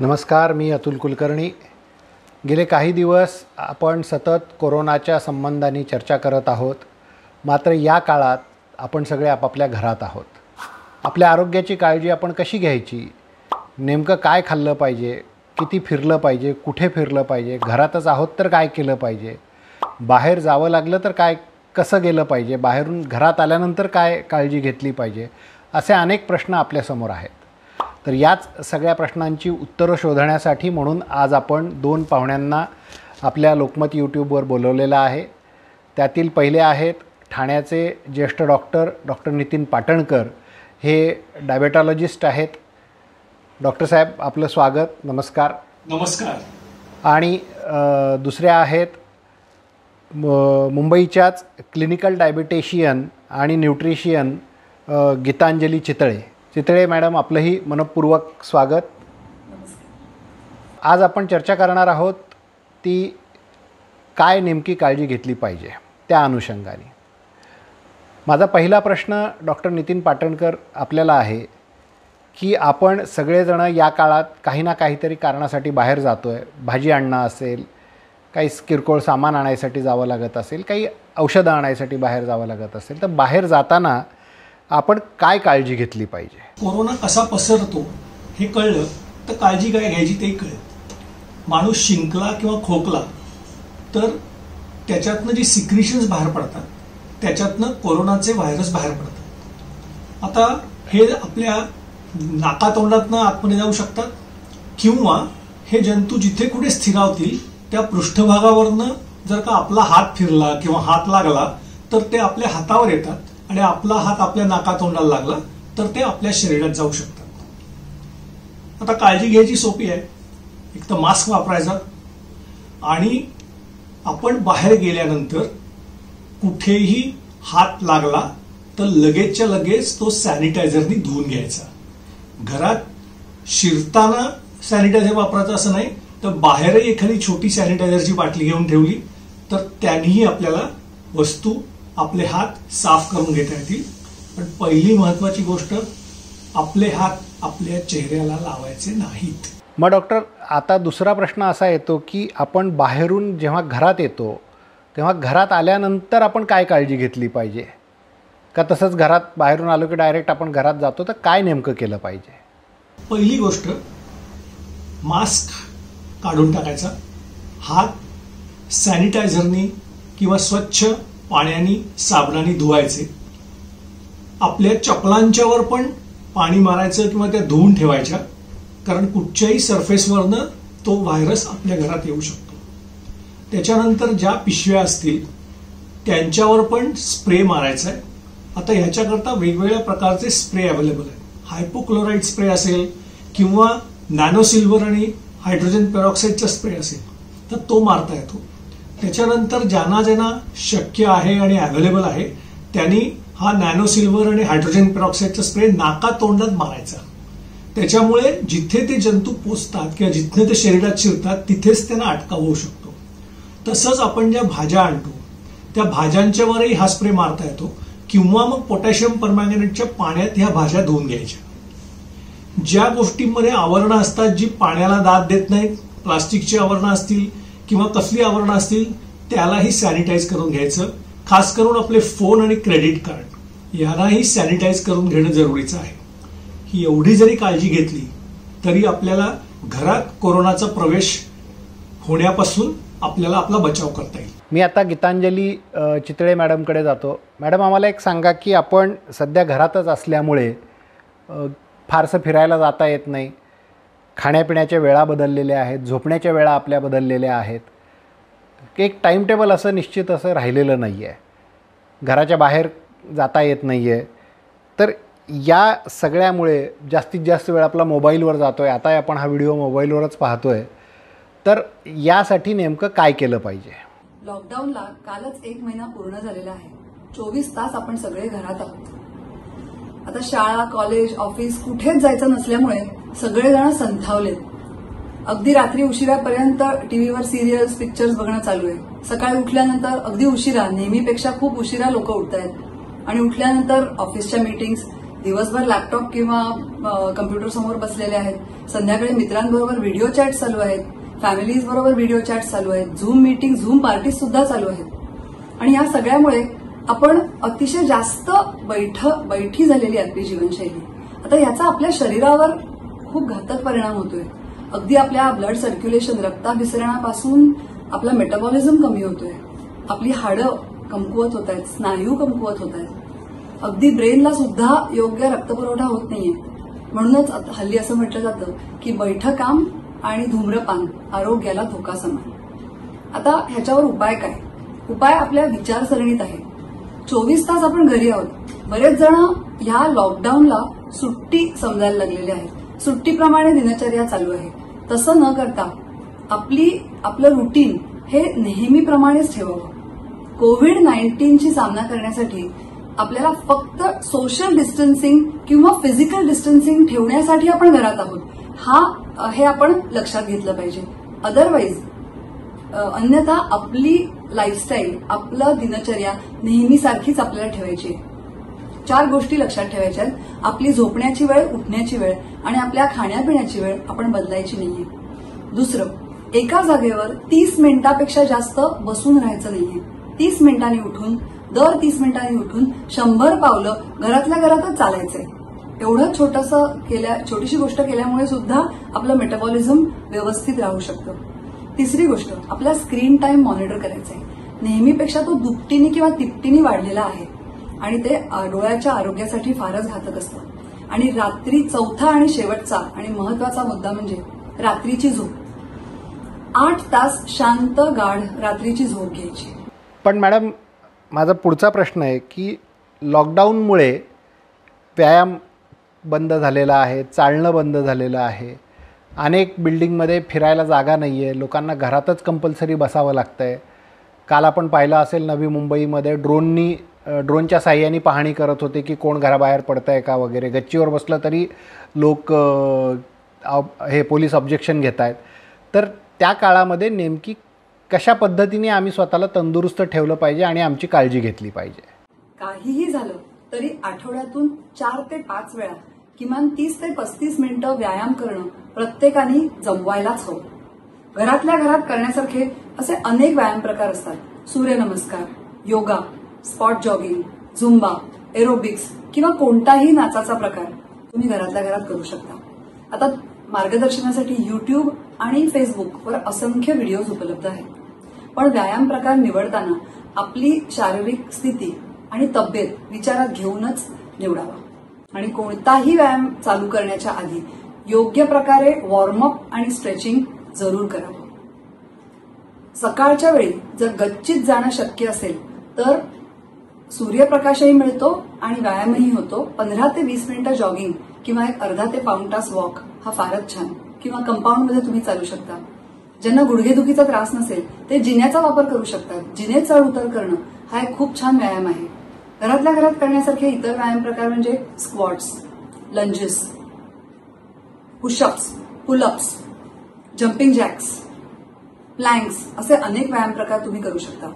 नमस्कार, मी अतुल कुलकर्णी। गेले काही दिवस आपण सतत कोरोनाच्या संबंधाने चर्चा करत आहोत, मात्र या काळात आपण सगळे आपापल्या घरात आहोत। आपल्या आरोग्याची काळजी आपण कशी घ्यायची, नेमकं काय खाल्लं पाहिजे, किती फिरलं पाहिजे, कुठे फिरलं पाहिजे, घरातच आहोत तर काय केलं पाहिजे, बाहेर जावं लागलं तर काय कसं गेलं पाहिजे, बाहेरून घरात आल्यानंतर काय काळजी घेतली पाहिजे, असे अनेक प्रश्न आपल्यासमोर आहेत। तर याच सगळ्या प्रश्नांची उत्तरं शोधण्यासाठी म्हणून आज आपण दोन पाहुण्यांना आपल्या लोकमत यूट्यूबवर बोलवलेलं आहे। त्यातील पहिले आहेत ठाण्याचे ज्येष्ठ डॉक्टर डॉक्टर नितीन पाटणकर, हे डायबेटॉलॉजिस्ट आहेत। डॉक्टर साहेब, आपलं स्वागत, नमस्कार। नमस्कार। आणि दुसऱ्या आहेत मुंबईच्याच क्लिनिकल डायबेटिशियन आणि न्यूट्रिशियन गीतांजली चितळे मॅडम, आपलंही मनपूर्वक स्वागत। आज आपण चर्चा करणार आहोत ती काय नेमकी काळजी घेतली पाहिजे, त्या अनुषंगाने माझा पहिला प्रश्न डॉक्टर नितीन पाटणकर आपल्याला आहे की आपण सगळेजण या काळात काही ना काहीतरी कारणासाठी बाहेर जातो आहे। भाजी आणणं असेल, काही किरकोळ सामान आणायसाठी जावं लागत असेल, काही औषधं आणायसाठी बाहेर जावं लागत असेल, तर बाहेर जाताना आपण काय काळजी घेतली पाहिजे? कोरोना कसा पसरतो हे कळलं तर काळजी काय घ्यायची तेही कळलं। माणूस शिंकला किंवा खोकला तर त्याच्यातनं जी सिक्रिशन्स बाहेर पडतात त्याच्यातनं कोरोनाचे व्हायरस बाहेर पडतात। आता हे आपल्या नाकातोंडातनं आतमध्ये जाऊ शकतात किंवा हे जंतू जिथे कुठे स्थिरावतील त्या पृष्ठभागावरनं जर का आपला हात फिरला किंवा हात लागला तर ते आपल्या हातावर येतात आणि आपला हात आपल्या नाकातोंडाला लागला तर ते आपल्या शरीरात जाऊ शकतात। आता काळजी घ्यायची सोपी आहे, एक तर मास्क वापरायचा आणि आपण बाहेर गेल्यानंतर कुठेही हात लागला तर लगेचच्या लगेच तो सॅनिटायझरनी धुवून घ्यायचा। घरात शिरताना सॅनिटायझर वापरायचा असं नाही, तर बाहेरही एखादी छोटी सॅनिटायझरची बाटली घेऊन ठेवली तर त्यांनीही आपल्याला वस्तू आपले हात साफ करून घेता येतील। पण पहिली महत्त्वाची गोष्ट, आपले हात आपल्या चेहऱ्याला लावायचे नाहीत। मग डॉक्टर, आता दुसरा प्रश्न असा येतो की आपण बाहेरून जेव्हा घरात येतो तेव्हा घरात आल्यानंतर आपण काय काळजी घेतली पाहिजे? का तसंच घरात बाहेरून आलो की डायरेक्ट आपण घरात जातो, तर काय नेमकं केलं पाहिजे? पहिली गोष्ट, मास्क काढून टाकायचा, हात सॅनिटायझरनी किंवा स्वच्छ पाण्याने साबणाने धुवायचे, आपल्या चपलांच्यावर पण पाणी मारायचं किंवा त्या धुवून ठेवायच्या, कारण कुठच्याही सरफेसवरनं तो व्हायरस आपल्या घरात येऊ शकतो। त्याच्यानंतर ज्या पिशव्या असतील त्यांच्यावर पण स्प्रे मारायचा आहे। आता ह्याच्याकरता वेगवेगळ्या प्रकारचे स्प्रे अवेलेबल आहेत, हायपोक्लोराईड स्प्रे असेल किंवा नॅनो सिल्वर आणि हायड्रोजन पेरॉक्साईडचा स्प्रे असेल तर तो मारता येतो। त्याच्यानंतर ज्यांना ज्यांना शक्य आहे आणि अवेलेबल आहे त्यांनी हा नॅनो सिल्वर आणि हायड्रोजन पेरॉक्साईडचा स्प्रे नाकातोंडात मारायचा। त्याच्यामुळे जिथे ते जंतू पोचतात किंवा जिथे ते शरीरात शिरतात तिथेच त्यांना अटका होऊ शकतो। तसंच आपण ज्या भाज्या आणतो त्या भाज्यांच्यावरही हा स्प्रे मारता येतो, किंवा मग पोटॅशियम परमँगनेटच्या पाण्यात ह्या भाज्या धुवून घ्यायच्या। ज्या गोष्टींमध्ये आवरणं असतात जी पाण्याला दाद देत नाहीत, प्लास्टिकची आवरणं असतील किंवा कसली आवरणं असतील त्यालाही सॅनिटाईज करून घ्यायचं। खास करून आपले फोन आणि क्रेडिट कार्ड यांनाही सॅनिटाईज करून घेणं जरुरीचं आहे। ही एवढी जरी काळजी घेतली तरी आपल्याला घरात कोरोनाचा प्रवेश होण्यापासून आपल्याला आपला बचाव करता येईल। मी आता गीतांजली चितळे मॅडमकडे जातो। मॅडम, आम्हाला एक सांगा की आपण सध्या घरातच असल्यामुळे फारसं फिरायला जाता येत नाही, खाण्यापिण्याच्या वेळा बदललेल्या आहेत, झोपण्याच्या वेळा आपल्या बदललेल्या आहेत, एक टाईम टेबल असं निश्चित असं राहिलेलं नाही आहे, घराच्या बाहेर जाता येत नाही आहे, तर या सगळ्यामुळे जास्तीत जास्त वेळ आपला मोबाईलवर जातो आहे। आता आपण हा व्हिडिओ मोबाईलवरच पाहतो आहे, तर यासाठी नेमकं काय केलं पाहिजे? लॉकडाऊनला कालच 1 महिना पूर्ण झालेला आहे। 24 तास आपण सगळे घरात आहोत। आता शाळा, कॉलेज, ऑफिस कुठेच जायचं नसल्यामुळे सगळेजण संथावले। अगदी रात्री उशिरापर्यंत टीव्हीवर सिरियल्स, पिक्चर्स बघणं चालू आहे। सकाळी उठल्यानंतर अगदी उशिरा, नेहमीपेक्षा खूप उशिरा लोक उठत आहेत आणि उठल्यानंतर ऑफिसच्या मीटिंग्स, दिवसभर लॅपटॉप किंवा कम्प्युटर समोर बसलेले आहेत, संध्याकाळी मित्रांबरोबर व्हिडिओ चॅट चालू आहेत, फॅमिलीज बरोबर व्हिडिओ चॅट चालू आहेत, झूम मीटिंग झूम पार्टी सुद्धा चालू आहेत. आणि या सगळ्यामुळे आपण अतिशय जास्त बैठी झालेली आपली जीवनशैली. आता याचा आपल्या शरीरावर खूप घातक परिणाम होतोय. अगदी आपल्या ब्लड सर्क्युलेशन, रक्ताभिसरणापासून आपला मेटाबॉलिझम कमी होतोय, आपली हाडं कमकुवत होत आहेत, स्नायू कमकुवत होत आहेत, अगदी ब्रेनला सुद्धा योग्य रक्तपुरवठा होत नाहीये. म्हणूनच हल्ली असं म्हटलं जातं की बैठं काम आणि धूम्रपान आरोग्याला धोका समान. आता ह्याच्यावर उपाय काय? उपाय आपल्या विचारसरणीत आहे. 24 तास आपण घरी आहोत. बरेच जण ह्या लॉकडाऊनला सुट्टी समजायला लागलेले आहेत. सुट्टीप्रमाणे दिनचर्या चालू आहे. तसं न करता आपलं रुटीन हे नेहमीप्रमाणेच ठेवावं. कोविड-19शी सामना करण्यासाठी आपल्याला फक्त सोशल डिस्टन्सिंग किंवा फिजिकल डिस्टन्सिंग ठेवण्यासाठी आपण घरात आहोत हे आपण लक्षात घेतलं पाहिजे. अन्यथा आपली लाईफस्टाईल, आपला दिनचर्या नेहमीसारखीच आपल्याला ठेवायची आहे. 4 गोष्टी लक्षात ठेवायच्या आहेत. आपली झोपण्याची वेळ, उठण्याची वेळ आणि आपल्या खाण्यापिण्याची वेळ आपण बदलायची नाहीये. 2, एका जागेवर 30 मिनिटापेक्षा जास्त बसून राहायचं नाहीये. 30 मिनिटांनी उठून, दर 30 मिनिटांनी उठून 100 पावलं घरातल्या घरातच चालायचंय. एवढं छोटीशी गोष्ट केल्यामुळे सुद्धा आपलं मेटाबॉलिझम व्यवस्थित राहू शकतं. 3, आपला स्क्रीन टाइम मॉनिटर करायचा आहे. नेहमीपेक्षा तो दुपटीने किंवा तिपटीने वाढलेला आहे आणि ते डोळ्याच्या आरोग्यासाठी फारच घातक असतं. आणि रात्री 4वा आणि शेवटचा आणि महत्वाचा मुद्दा म्हणजे रात्रीची झोप. 8 तास शांत गाढ रात्रीची झोप घ्यायची. पण मॅडम, माझा पुढचा प्रश्न आहे की लॉकडाऊनमुळे व्यायाम बंद झालेला आहे, चालणं बंद झालेलं आहे, अनेक बिल्डिंगमध्ये फिरायला जागा नाही आहे, लोकांना घरातच कंपल्सरी बसावं लागतं आहे. काल आपण पाहिलं असेल नवी मुंबईमध्ये ड्रोनच्या साह्याने पाहणी करत होते की कोण घराबाहेर पडतं आहे का वगैरे. गच्चीवर बसलं तरी लोक हे पोलीस ऑब्जेक्शन घेत आहेत. तर त्या काळामध्ये नेमकी कशा पद्धतीने आम्ही स्वतःला तंदुरुस्त ठेवलं पाहिजे आणि आमची काळजी घेतली पाहिजे? काहीही झालं तरी आठवड्यातून 4 ते 5 वेळा किमान 30 ते 35 मिनिटं व्यायाम करणं प्रत्येकाने जमवायलाच हवं. घरातल्या घरात करण्यासारखे असे अनेक व्यायाम प्रकार असतात. Surya Namaskar, yoga, spot jogging, zumba, aerobics किंवा कोणताही नाचाचा प्रकार तुम्ही घरातल्या घरात करू शकता. आता मार्गदर्शनासाठी YouTube आणि फेसबुकवर असंख्य व्हिडिओज उपलब्ध आहेत. पण व्यायाम प्रकार निवडताना आपली शारीरिक स्थिती आणि तब्येत विचारात घेऊनच निवडावा. आणि कोणताही व्यायाम चालू करण्याच्या आधी योग्य प्रकारे वॉर्मअप आणि स्ट्रेचिंग जरूर करावं. सकाळच्या वेळी जर गच्चीत जाणं शक्य असेल तर सूर्यप्रकाशही मिळतो आणि व्यायामही होतो. 15 ते 20 मिनिटं जॉगिंग किंवा एक अर्धा ते पाऊण तास वॉक हा फारच छान. किंवा कंपाऊंडमध्ये तुम्ही चालू शकता. ज्यांना गुडघेदुखीचा त्रास नसेल ते जिन्याचा वापर करू शकतात. जिने चढ उतर करणं हा एक खूप छान व्यायाम आहे. घरातल्या घरात करण्यासारखे इतर व्यायाम प्रकार म्हणजे squats, lunges, pushups, pullups, jumping jacks, planks असे अनेक व्यायाम प्रकार तुम्ही करू शकता.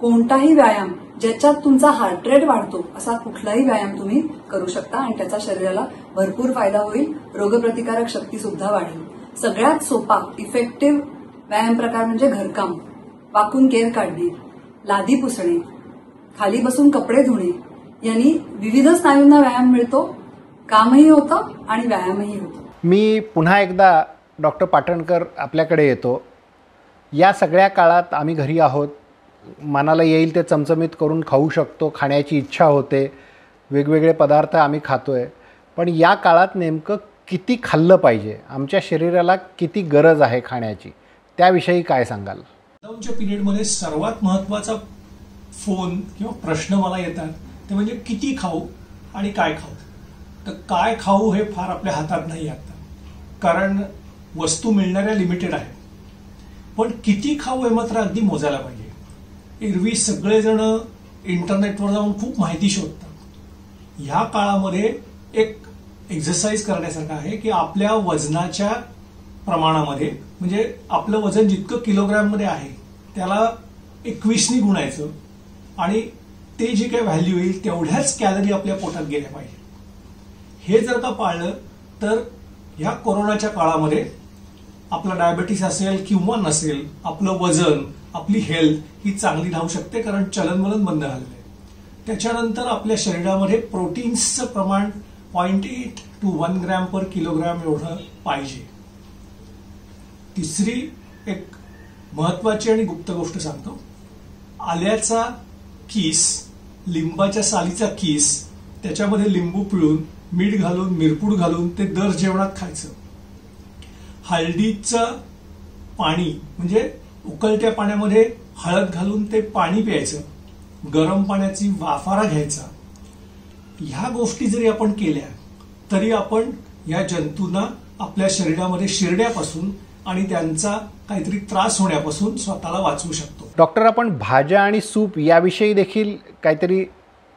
कोणताही व्यायाम ज्याच्यात तुमचा हार्ट रेट वाढतो असा कुठलाही व्यायाम तुम्ही करू शकता आणि त्याचा शरीराला भरपूर फायदा होईल. रोगप्रतिकारक शक्ती सुद्धा वाढेल. सगळ्यात सोपा इफेक्टिव्ह व्यायाम प्रकार म्हणजे घरकाम. वाकून केर काढणे, लादी पुसणे, खाली बसून कपडे धुणे यांनी विविध स्नायूंना व्यायाम मिळतो. कामही होतं आणि व्यायामही होतो. मी पुन्हा एकदा डॉक्टर पाटणकर आपल्याकडे येतो. या सगळ्या काळात आम्ही घरी आहोत. मनाला येईल ते चमचमीत करून खाऊ शकतो, खाण्याची इच्छा होते, वेगवेगळे पदार्थ आम्ही खातो आहे. पण या काळात नेमकं किती खाल्लं पाहिजे, आमच्या शरीराला किती गरज आहे खाण्याची, त्याविषयी काय सांगाल? लॉकडाऊनच्या पिरियडमध्ये सर्वात महत्त्वाचा फोन किंवा प्रश्न मला येतात ते म्हणजे किती खाऊ आणि काय खाऊ. तर काय खाऊ हे फार आपल्या हातात नाही आता, कारण वस्तू मिळणाऱ्या लिमिटेड आहे. पण किती खाऊ हे मात्र अगदी मोजायला पाहिजे. एरवी सगळेजण इंटरनेटवर जाऊन खूप माहिती शोधतात. ह्या काळामध्ये एक एक्झरसाईज करण्यासारखं आहे की आपल्या वजनाच्या प्रमाणामध्ये, म्हणजे आपलं वजन जितकं किलोग्रॅममध्ये आहे त्याला 21नी गुणायचं आणि ते जे काही व्हॅल्यू येईल तेवढ्याच कॅलरी आपल्या पोटात गेल्या पाहिजे. हे जर का पाळलं तर या कोरोनाच्या काळामध्ये आपला डायबिटीस असेल किंवा नसेल, आपलं वजन, आपली हेल्थ ही चांगली राहू शकते, कारण चलनवलन बंद झालेलं आहे। त्याच्यानंतर आपल्या शरीरामध्ये प्रोटीन्सचं प्रमाण 0.8 to 1 ग्रॅम per किलोग्रॅम एवढं पाहिजे। तिसरी एक महत्त्वाची आणि गुप्त गोष्ट सांगतो, आल्याचा किस, लिंबाच्या सालीचा किस, त्याच्यामध्ये लिंबू पिळून मीठ घालून मिरपूड घालून ते दर जेवणात खायचं। हळदीचं पाणी म्हणजे उकळत्या पाण्यामध्ये हळद घालून ते पाणी प्यायचं, गरम पाण्याची वाफारा घ्यायचा। ह्या गोष्टी जरी आपण केल्या तरी आपण या जंतूंना आपल्या शरीरामध्ये शिरण्यापासून आणि त्यांचा काहीतरी त्रास होण्यापासून स्वतःला वाचवू शकतो। डॉक्टर, आपण भाज्या आणि सूप याविषयी देखील काहीतरी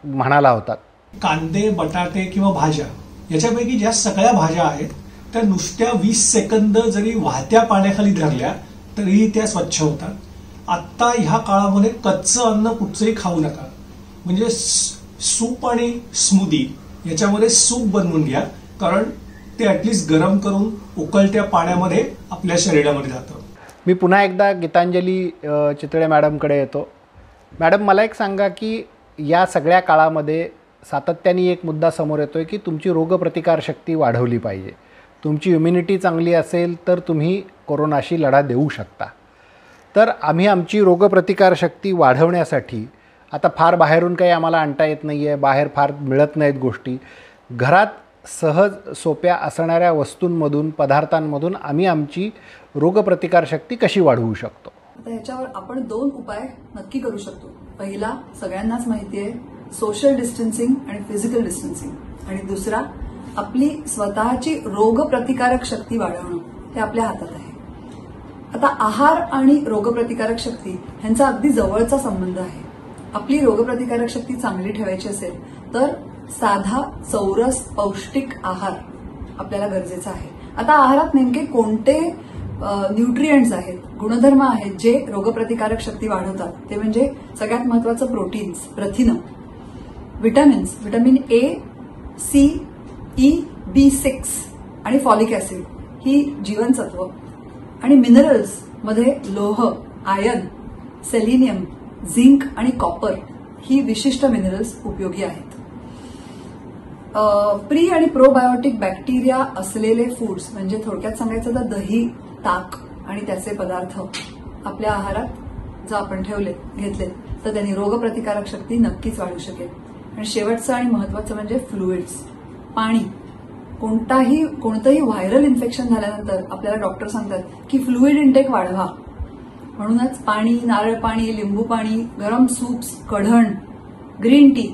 म्हणाला होता। कांदे, बटाटे किंवा भाज्या याच्यापैकी ज्या सगळ्या भाज्या आहेत त्या नुसत्या 20 सेकंद जरी वाहत्या पाण्याखाली धरल्या तरीही त्या स्वच्छ होतात। आत्ता ह्या काळामध्ये कच्चं अन्न कुठचंही खाऊ नका, म्हणजे सूप आणि स्मूदी याच्यामध्ये सूप बनवून घ्या, कारण ते ॲटलिस्ट गरम करून उकळत्या पाण्यामध्ये आपल्या शरीरामध्ये जातं। मी पुन्हा एकदा गीतांजली चितळे मॅडमकडे येतो। मॅडम, मला एक सांगा की या सगळ्या काळामध्ये सातत्याने एक मुद्दा समोर येतोय की तुमची रोगप्रतिकारशक्ती वाढवली पाहिजे, तुमची इम्युनिटी चांगली असेल तर तुम्ही कोरोनाशी लढा देऊ शकता। तर आम्ही आमची रोगप्रतिकारशक्ती वाढवण्यासाठी आता फार बाहेरून काही आम्हाला आणता येत नाही आहे, बाहेर फार मिळत नाहीत गोष्टी, घरात सहज सोप्या असणाऱ्या वस्तूंमधून पदार्थांमधून आम्ही आमची रोगप्रतिकारशक्ती कशी वाढवू शकतो? आता याच्यावर आपण 2 उपाय नक्की करू शकतो। पहिला सगळ्यांनाच माहिती आहे, सोशल डिस्टन्सिंग आणि फिजिकल डिस्टन्सिंग, आणि दुसरा आपली स्वतःची रोगप्रतिकारक शक्ती वाढवणं, ते आपल्या हातात आहे। आता आहार आणि रोगप्रतिकारक शक्ती यांचा अगदी जवळचा संबंध आहे। आपली रोगप्रतिकारक शक्ती चांगली ठेवायची असेल तर साधा चौरस पौष्टिक आहार आपल्याला गरजेचा आहे। आता आहारात नेमके कोणते न्यूट्रिएंट्स आहेत, गुणधर्म आहेत जे रोगप्रतिकारक शक्ती वाढवतात, ते म्हणजे सगळ्यात महत्वाचं प्रोटीन्स, प्रथिनं, vitamins, vitamin A, C, E, B6 आणि फॉलिक ऍसिड ही जीवनसत्व, आणि मिनरल्स मध्ये लोह, आयर्न, सेलेनियम, झिंक आणि कॉपर ही विशिष्ट मिनरल्स उपयोगी आहेत। प्री आणि प्रोबायोटिक बॅक्टेरिया असलेले फूड्स म्हणजे थोडक्यात सांगायचं तर दही, ताक आणि त्याचे पदार्थ आपल्या आहारात जर आपण घेतले तर त्यांनी रोगप्रतिकारक शक्ती नक्कीच वाढू शकेल। आणि शेवटचं आणि महत्वाचं म्हणजे फ्लुइड्स, पाणी। कोणतंही व्हायरल इन्फेक्शन झाल्यानंतर आपल्याला डॉक्टर सांगतात की फ्लुइड इंटेक वाढवा, म्हणूनच पाणी, नारळ पाणी, लिंबू पाणी, गरम सूप्स, कढण, ग्रीन टी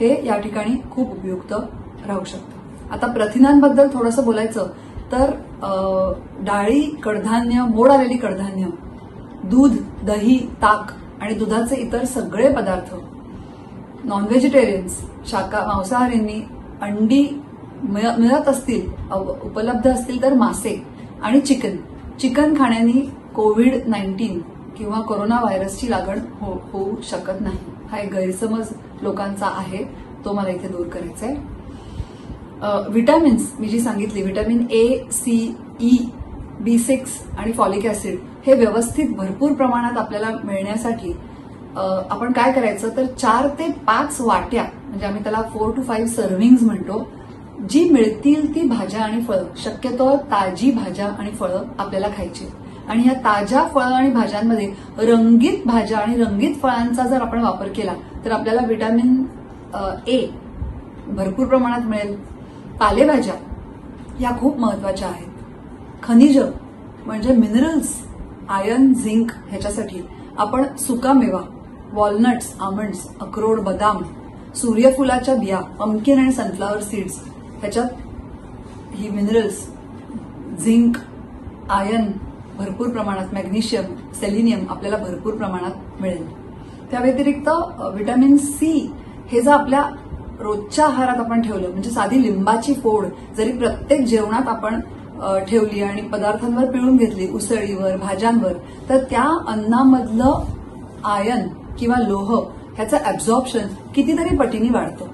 हे या ठिकाणी खूप उपयुक्त राहू शकतं। आता प्रथिनांबद्दल थोडंसं बोलायचं तर डाळी, कडधान्य, मोड आलेली कडधान्य, दूध, दही, ताक आणि दुधाचे इतर सगळे पदार्थ, नॉन व्हेजिटेरियन्स, मांसाहारींनी अंडी मिळत असतील, उपलब्ध असतील तर मासे आणि चिकन खाण्याने COVID-19 किंवा कोरोना व्हायरसची लागण होऊ शकत नाही। हा एक गैरसमज लोकांचा आहे, तो मला इथे दूर करायचा आहे। विटामिन्स मी जी सांगितली, vitamin A, C, E, B6 आणि फॉलिक ऍसिड हे व्यवस्थित भरपूर प्रमाणात आपल्याला मिळण्यासाठी आपण काय करायचं तर 4 ते 5 वाट्या म्हणजे आम्ही त्याला 4 to 5 सर्व्हिंग्ज म्हणतो, जी मिळतील ती भाज्या आणि फळं, शक्यतो ताजी भाज्या आणि फळं आपल्याला खायची। आणि या ताज्या फळं आणि भाज्यांमध्ये रंगीत भाज्या आणि रंगीत फळांचा जर आपण वापर केला तर आपल्याला व्हिटॅमिन A भरपूर प्रमाणात मिळेल। पालेभाज्या या खूप महत्वाच्या आहेत। खनिज म्हणजे मिनरल्स, आयर्न, झिंक ह्याच्यासाठी आपण सुकामेवा, वॉलनट्स, आमंड्स, अक्रोड, बदाम, सूर्यफुलाच्या बिया, पम्पकिन आणि सनफ्लावर सीड्स ह्याच्यात ही मिनरल्स, झिंक, आयर्न भरपूर प्रमाणात, मॅग्नेशियम, सेलिनियम आपल्याला भरपूर प्रमाणात मिळेल। त्या व्यतिरिक्त व्हिटॅमिन C हे जर आपल्या रोजच्या आहारात आपण ठेवलं, म्हणजे साधी लिंबाची फोड जरी प्रत्येक जेवणात आपण ठेवली आणि पदार्थांवर पिळून घेतली, उसळीवर, भाज्यांवर, तर त्या अन्नामधलं आयर्न किंवा लोह ह्याचं ऍब्झॉर्प्शन कितीतरी पटीने वाढतं।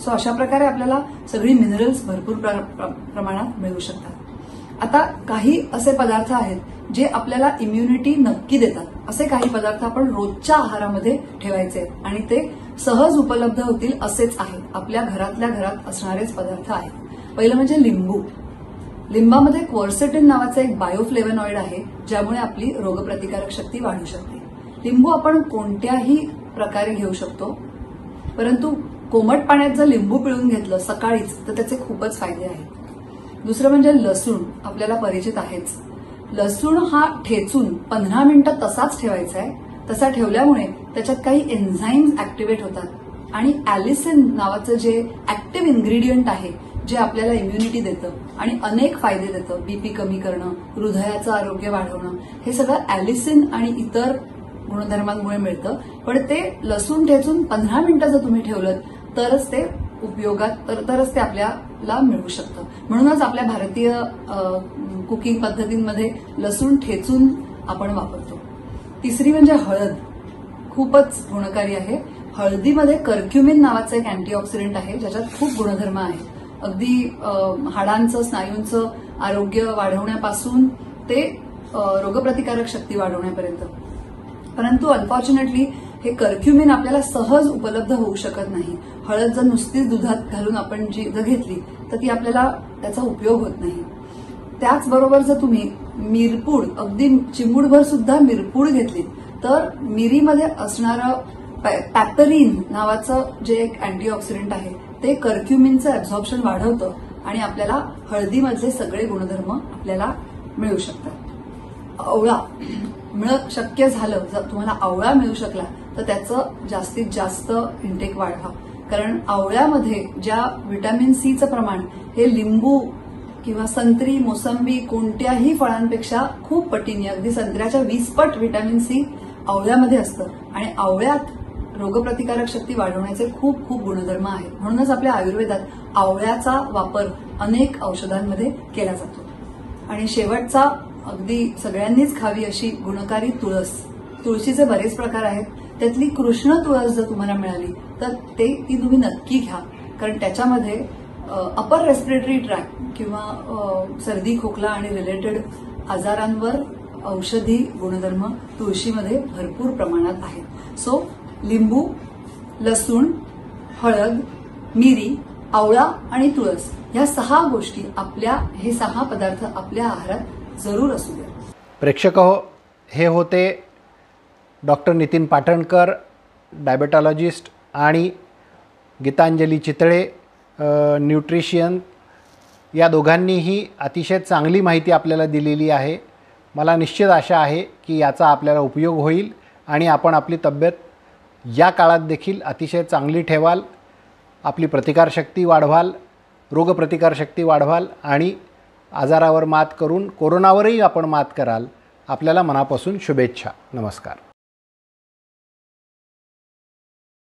सो अशा प्रकारे आपल्याला सगळी मिनरल्स भरपूर प्रमाणात मिळू शकतात। आता काही असे पदार्थ आहेत जे आपल्याला इम्युनिटी नक्की देतात, असे काही पदार्थ आपण रोजच्या आहारामध्ये ठेवायचे आहेत आणि ते सहज उपलब्ध होतील असेच आहेत, आपल्या घरातल्या घरात असणारेच पदार्थ आहेत। पहिलं म्हणजे लिंबू। लिंबामध्ये क्वर्सेटिन नावाचा एक बायोफ्लेवनॉइड आहे ज्यामुळे आपली रोगप्रतिकारक शक्ती वाढू शकते। लिंबू आपण कोणत्याही प्रकारे घेऊ शकतो, परंतु कोमट पाण्यात जर लिंबू पिळून घेतलं सकाळीच तर त्याचे खूपच फायदे आहेत। दुसरं म्हणजे लसूण, आपल्याला परिचित आहेच। लसूण हा ठेचून 15 मिनिटं तसाच ठेवायचा आहे, तसा ठेवल्यामुळे त्याच्यात काही एन्झाईम्स ऍक्टिव्हेट होतात आणि ऍलिसिन नावाचं जे ऍक्टिव्ह इन्ग्रेडियंट आहे जे आपल्याला इम्युनिटी देतं आणि अनेक फायदे देतं, बीपी कमी करणं, हृदयाचं आरोग्य वाढवणं, हे सगळं ऍलिसिन आणि इतर गुणधर्मांमुळे मिळतं। पण ते लसूण ठेचून 15 मिनिटं जर तुम्ही ठेवलं तरच ते उपयोगात तरच ते आपल्याला मिळू शकतं। म्हणूनच आपल्या भारतीय कुकिंग पद्धतींमध्ये लसूण ठेचून आपण वापरतो। तिसरी म्हणजे हळद, खूपच गुणकारी आहे। हळदीमध्ये कर्क्युमिन नावाचं एक अँटीऑक्सिडंट आहे ज्याच्यात खूप गुणधर्म आहे, अगदी हाडांचं स्नायूंचं आरोग्य वाढवण्यापासून ते रोगप्रतिकारक शक्ती वाढवण्यापर्यंत। परंतु अनफॉर्च्युनेटली हे कर्क्युमिन आपल्याला सहज उपलब्ध होऊ शकत नाही। हळद जर नुसतीच दुधात घालून आपण जी जर घेतली तर ती आपल्याला त्याचा उपयोग होत नाही। त्याचबरोबर जर तुम्ही मिरपूड, अगदी चिमूटभर सुद्धा मिरपूड घेतली तर मिरीमध्ये असणारं पॅपरिन नावाचं जे एक अँटीऑक्सिडंट आहे ते कर्क्युमिनचं ऍब्झॉर्प्शन वाढवतं आणि आपल्याला हळदीमधले सगळे गुणधर्म आपल्याला मिळू शकतात। आवळा मिळणं शक्य झालं, जर तुम्हाला आवळा मिळू शकला तर त्याचं जास्तीत जास्त इंटेक वाढवा, कारण आवळ्यामध्ये ज्या व्हिटॅमिन सीचं प्रमाण हे लिंबू किंवा संत्री, मोसंबी कोणत्याही फळांपेक्षा खूप पटीने, अगदी संत्र्याच्या 20 पट व्हिटॅमिन सी आवळ्यामध्ये असतं आणि आवळ्यात रोगप्रतिकारक शक्ती वाढवण्याचे खूप खूप गुणधर्म आहेत। म्हणूनच आपल्या आयुर्वेदात आवळ्याचा वापर अनेक औषधांमध्ये केला जातो। आणि शेवटचा अगदी सगळ्यांनीच खावी अशी गुणकारी तुळस। तुळशीचे बरेच प्रकार आहेत, त्यातली कृष्ण तुळस जर तुम्हाला मिळाली तर ती तुम्ही नक्की घ्या, कारण त्याच्यामध्ये अपर रेस्पिरेटरी ट्रॅक्ट किंवा सर्दी खोकला आणि रिलेटेड आजारांवर औषधी गुणधर्म तुळशीमध्ये भरपूर प्रमाणात आहेत। सो लिंबू, लसूण, हळद, मिरी, आवळा आणि तुळस या 6 गोष्टी आपल्या, हे 6 पदार्थ आपल्या आहारात जरूर असू द्या। प्रेक्षक हो, हे होते डॉक्टर नितीन पाटणकर, डायबेटॉलॉजिस्ट, आणि गीतांजली चितळे, न्यूट्रिशियन। या दोघांनीही अतिशय चांगली माहिती आपल्याला दिलेली आहे। मला निश्चित आशा आहे की याचा आपल्याला उपयोग होईल आणि आपण आपली तब्येत या काळात देखील अतिशय चांगली ठेवाल, आपली प्रतिकारशक्ती वाढवाल, रोगप्रतिकारशक्ती वाढवाल आणि आजारावर मात करून कोरोनावरही आपण मात कराल। आपल्याला मनापासून शुभेच्छा, नमस्कार।